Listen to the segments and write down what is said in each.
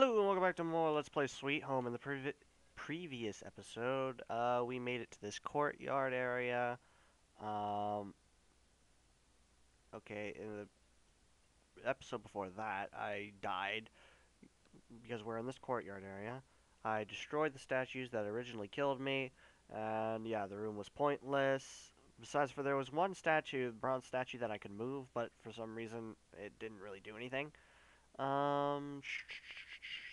Hello and welcome back to more Let's Play Sweet Home. In the previous episode, we made it to this courtyard area. Okay, in the episode before that, I died because we're in this courtyard area. I destroyed the statues that originally killed me, and yeah, the room was pointless. Besides, for there was one statue, bronze statue, that I could move, but for some reason, it didn't really do anything.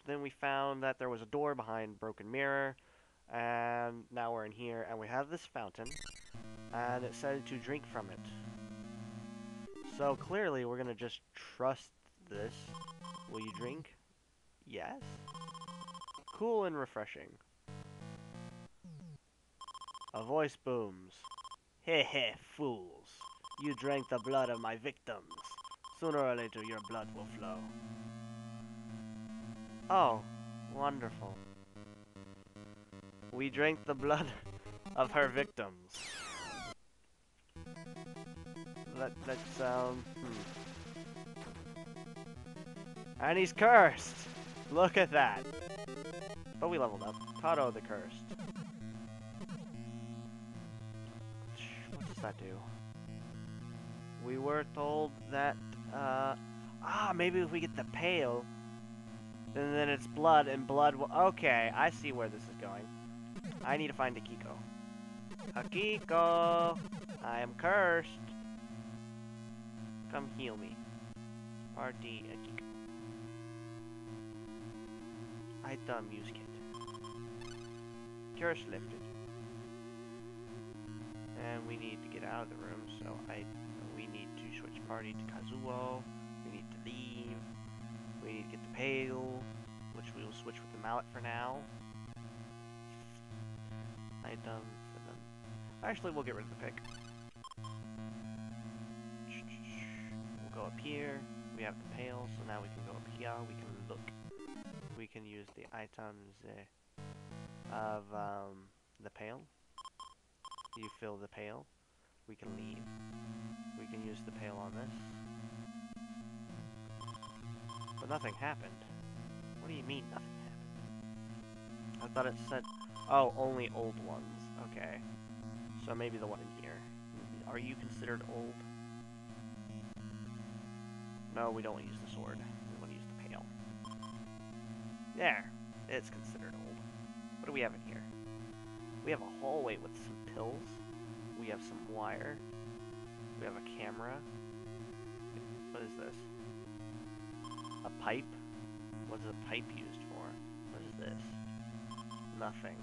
Then we found that there was a door behind Broken Mirror, and now we're in here, and we have this fountain, and it said to drink from it. So clearly, we're gonna just trust this. Will you drink? Yes. Cool and refreshing. A voice booms. Heh, fools. You drank the blood of my victims. Sooner or later, your blood will flow. Oh, wonderful. We drank the blood of her victims. That sound... And he's cursed! Look at that! But we leveled up. Taro the Cursed. What does that do? We were told that, maybe if we get the pail, and then it's blood, and blood will... Okay, I see where this is going. I need to find Akiko. Akiko! I am cursed! Come heal me. Party Akiko. I thumb use kit. Curse lifted. And we need to get out of the room, so we need to switch party to Kazuo. We need to leave. We need to get the pail, which we will switch with the mallet for now. I dumb for them. Actually, we'll get rid of the pick. We'll go up here. We have the pail, so now we can go up here. We can look. We can use the items of the pail. You fill the pail. We can leave. We can use the pail on this. But nothing happened. What do you mean nothing happened? I thought it said... Oh, only old ones. Okay. So maybe the one in here. Are you considered old? No, we don't want to use the sword. We want to use the pail. There. It's considered old. What do we have in here? We have a hallway with some pills. We have some wire. We have a camera. What is this? A pipe? What is a pipe used for? What is this? Nothing.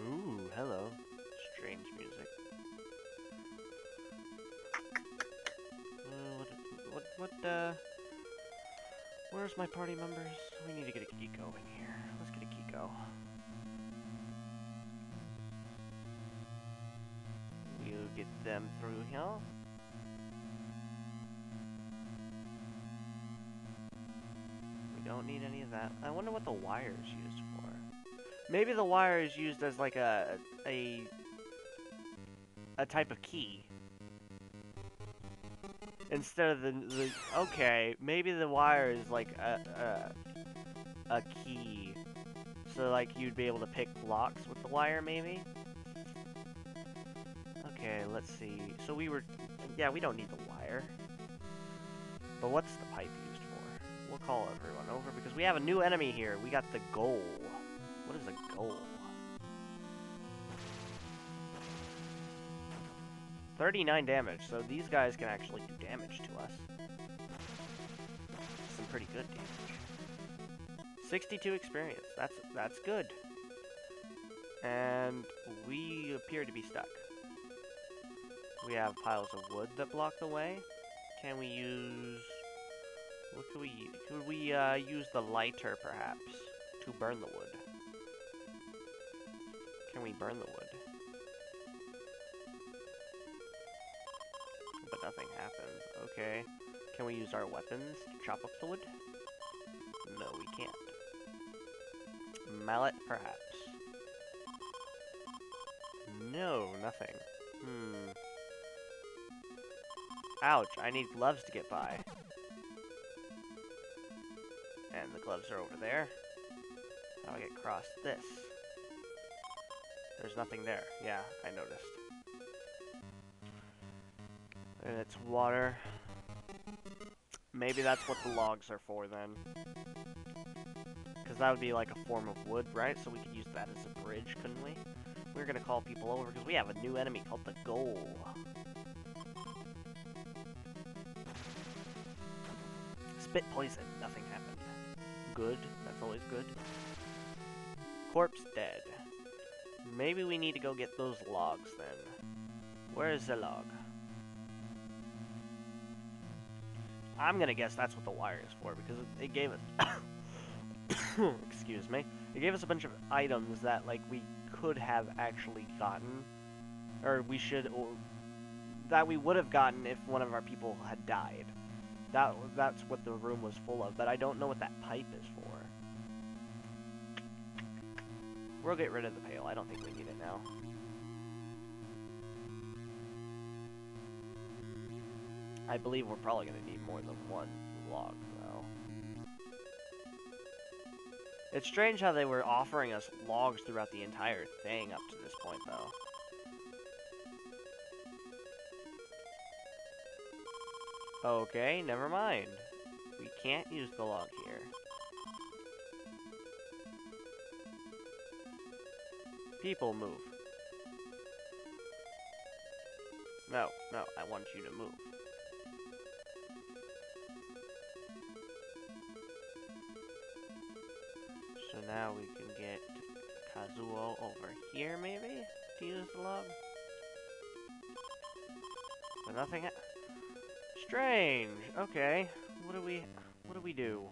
Ooh, hello. Strange music. Where's my party members? We need to get a Kiko in here. Let's get a Kiko. We'll get them through here. We don't need any of that. I wonder what the wire is used for. Maybe the wire is used as like a type of key. Instead of the okay, maybe the wire is like a key, so like you'd be able to pick locks with the wire, maybe. Okay, let's see. So we were, yeah, we don't need the wire. But what's the pipe used for? We'll call everyone over because we have a new enemy here. We got the goal. What is a goal? 39 damage, so these guys can actually do damage to us. Some pretty good damage. 62 experience, that's good. And we appear to be stuck. We have piles of wood that block the way. Can we use... What could we use? Could we use the lighter, perhaps, to burn the wood? Can we burn the wood? Nothing happens. Okay. Can we use our weapons to chop up the wood? No, we can't. Mallet, perhaps. No, nothing. Ouch, I need gloves to get by. And the gloves are over there. How do I get across this? There's nothing there. Yeah, I noticed. And it's water. Maybe that's what the logs are for then. Because that would be like a form of wood, right? So we could use that as a bridge, couldn't we? We're going to call people over because we have a new enemy called the Goal. Spit poison. Nothing happened. Good. That's always good. Corpse dead. Maybe we need to go get those logs then. Where is the log? I'm going to guess that's what the wire is for because it gave us... Excuse me. It gave us a bunch of items that like we could have actually gotten. Or we should... or that we would have gotten if one of our people had died. That's what the room was full of, but I don't know what that pipe is for. We'll get rid of the pail. I don't think we need it now. I believe we're probably going to need more than one log, though. It's strange how they were offering us logs throughout the entire thing up to this point, though. Okay, never mind. We can't use the log here. People, move. No, no, I want you to move. So now we can get Kazuo over here, maybe? To use the log? But nothing... Strange. Okay. What do we do?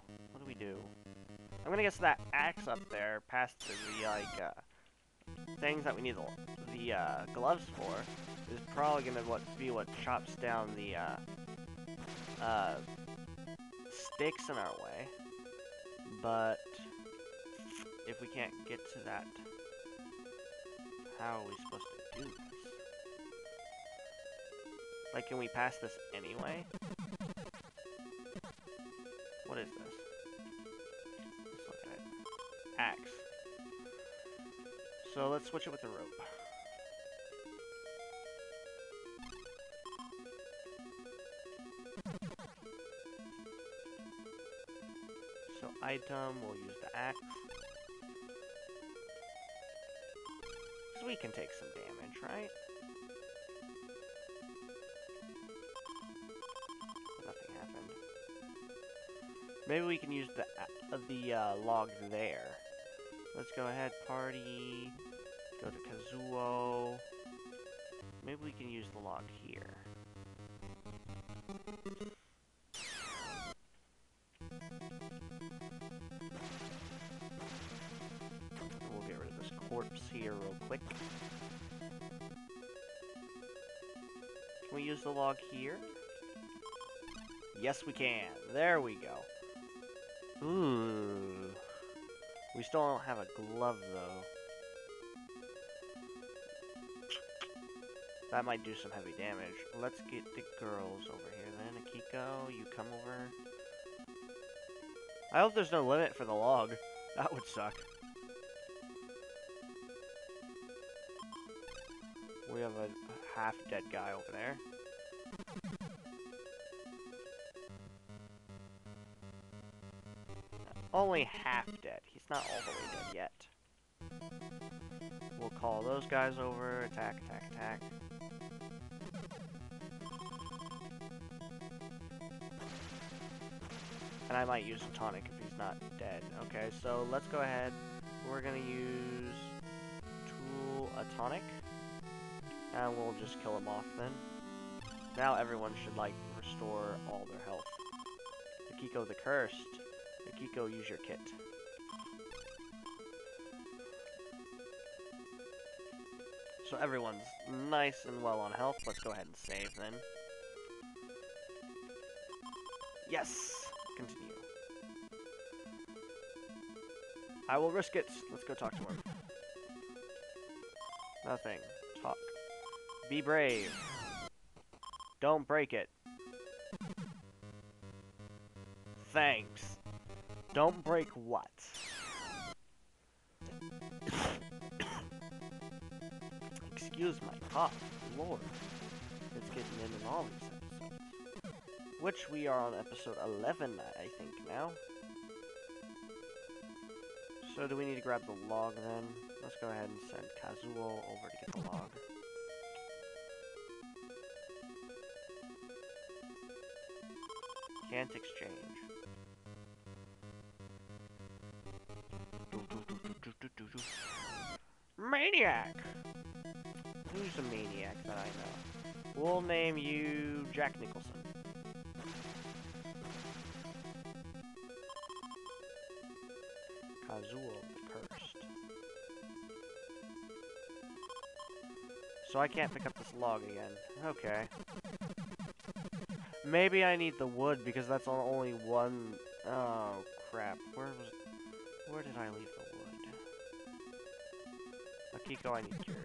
I'm gonna guess that axe up there, past the like things that we need the gloves for, is probably gonna be what chops down the sticks in our way. But if we can't get to that, how are we supposed to do that? Like, can we pass this anyway? What is this? Let's look at it. Axe. So let's switch it with the rope. So item, we'll use the axe. So we can take some damage, right? Maybe we can use the log there. Let's go ahead, party. Go to Kazuo. Maybe we can use the log here. We'll get rid of this corpse here real quick. Can we use the log here? Yes, we can. There we go. Ooh. We still don't have a glove, though. That might do some heavy damage. Let's get the girls over here, then. Akiko, you come over. I hope there's no limit for the log. That would suck. We have a half-dead guy over there. Only half dead. He's not all the way dead yet. We'll call those guys over. Attack, attack, attack. And I might use a tonic if he's not dead. Okay, so let's go ahead. We're gonna use a tonic. And we'll just kill him off then. Now everyone should, like, restore all their health. Akiko the Cursed. Akiko, use your kit. So everyone's nice and well on health. Let's go ahead and save then. Yes! Continue. I will risk it. Let's go talk to him. Nothing. Talk. Be brave. Don't break it. Thanks. Don't break what? Excuse my cough, Lord. It's getting in all these episodes. Which we are on episode 11, I think, now. So do we need to grab the log then? Let's go ahead and send Kazuo over to get the log. Can't exchange. Maniac! Who's the maniac that I know? We'll name you Jack Nicholson. Kazuo the Cursed. So I can't pick up this log again. Okay. Maybe I need the wood because that's on only one. Oh crap! Where did I leave the wood? Akiko, I need cured.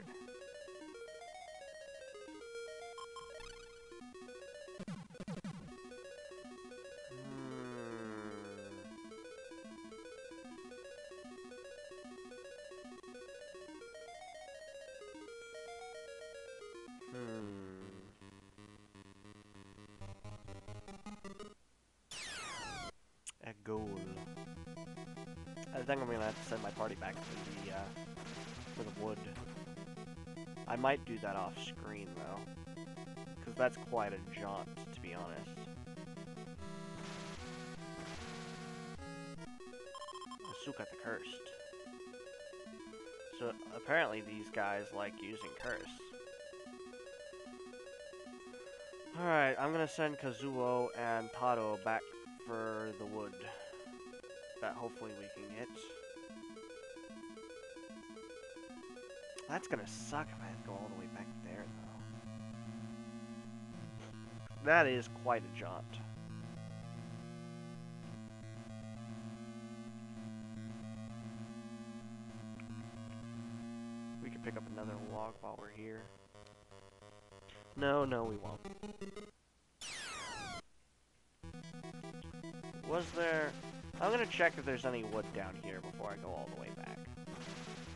I think I'm gonna have to send my party back for the wood. I might do that off screen though, because that's quite a jaunt, to be honest. Asuka the Cursed. So apparently these guys like using curse. All right, I'm gonna send Kazuo and Taro back for the wood. That hopefully we can hit. That's gonna suck if I have to go all the way back there, though. That is quite a jaunt. We could pick up another log while we're here. No, we won't. Was there... I'm gonna check if there's any wood down here before I go all the way back.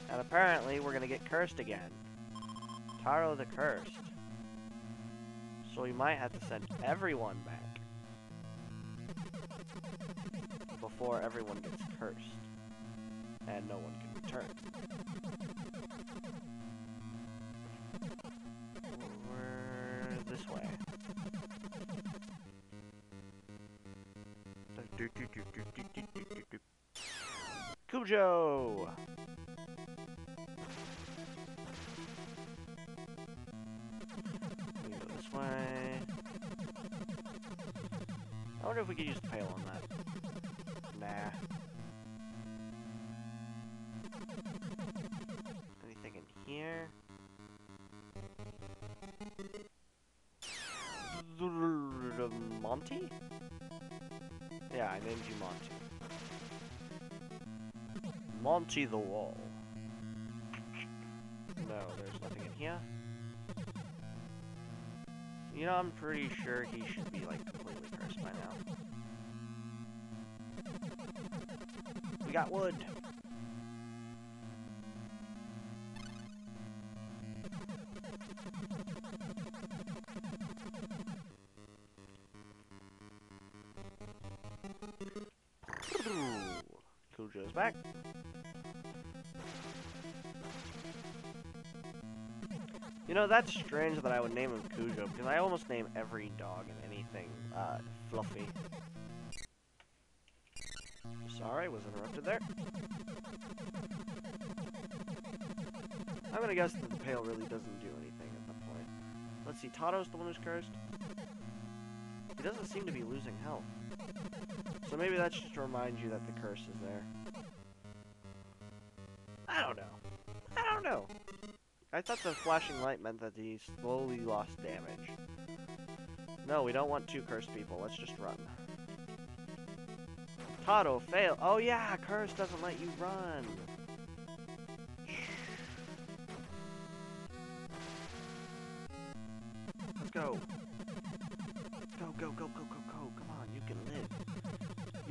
And apparently we're gonna get cursed again. Taro the Cursed. So we might have to send everyone back before everyone gets cursed and no one can return. We're this way. Cujo! We go this way. I wonder if we could use the pail on that. Nah. Anything in here? Monty? Yeah, I named you Monty. Monty the Wall. No, there's nothing in here. You know, I'm pretty sure he should be, like, completely cursed by now. We got wood! Cujo's back. You know, that's strange that I would name him Cujo, because I almost name every dog and anything, Fluffy. Sorry, was interrupted there. I'm gonna guess that the pail really doesn't do anything at that point. Let's see, Tato's the one who's cursed. He doesn't seem to be losing health. So maybe that's just to remind you that the curse is there. I don't know. I thought the flashing light meant that he slowly lost damage. No, we don't want two cursed people. Let's just run. Toto fail. Oh yeah, curse doesn't let you run. Let's go. Go. Come on, you can live.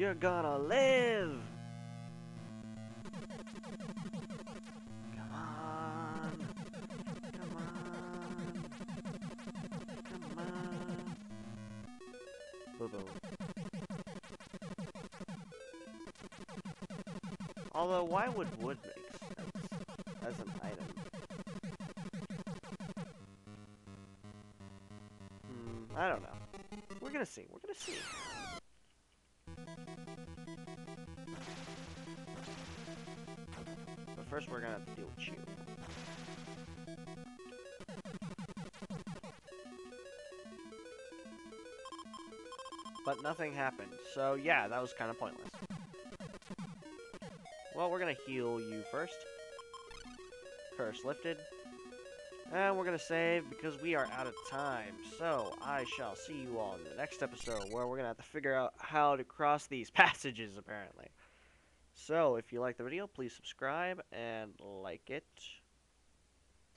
You're gonna live! Come on! Come on! Come on! Boo-boo. Although, why would wood make sense as an item? I don't know. We're gonna see. We're gonna see. But first we're gonna have to deal with you. But nothing happened, so yeah, that was kind of pointless. Well, we're gonna heal you first. Curse lifted. And we're going to save because we are out of time. So I shall see you all in the next episode where we're going to have to figure out how to cross these passages apparently. So if you like the video, please subscribe and like it.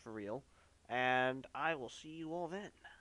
For real. And I will see you all then.